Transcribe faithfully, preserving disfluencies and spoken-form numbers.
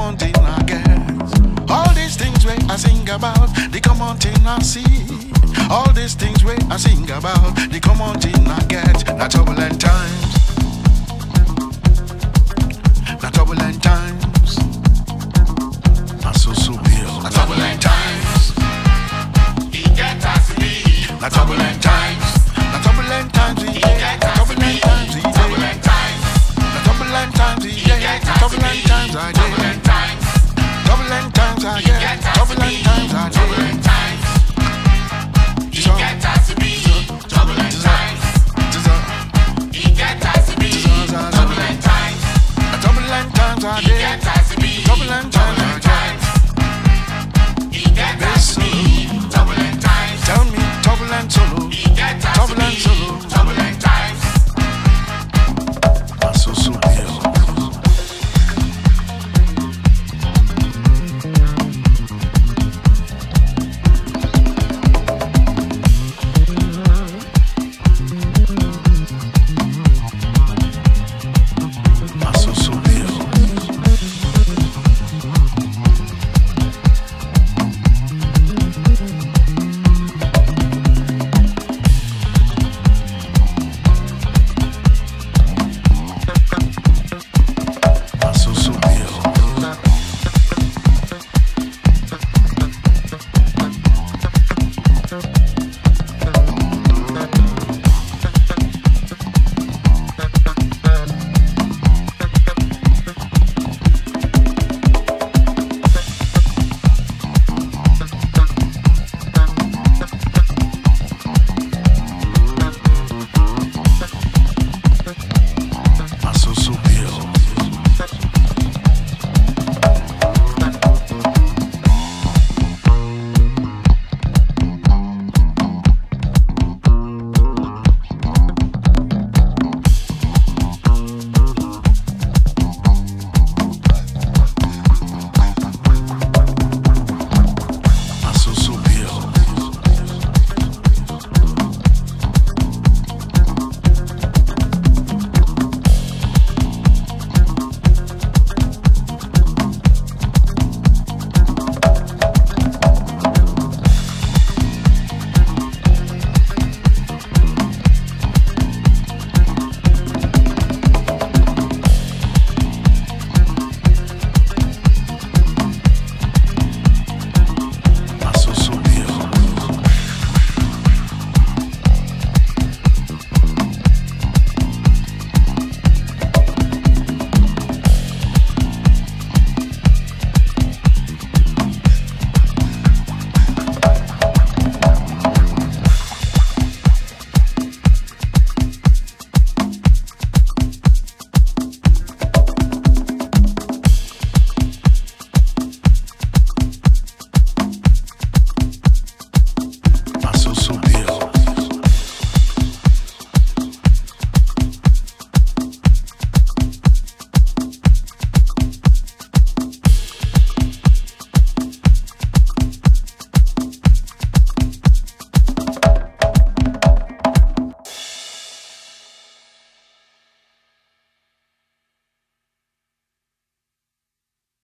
common thing I get. All these things where I sing about, the common thing I see. All these things where I sing about, the common thing I get. Not turbulent times, not turbulent times.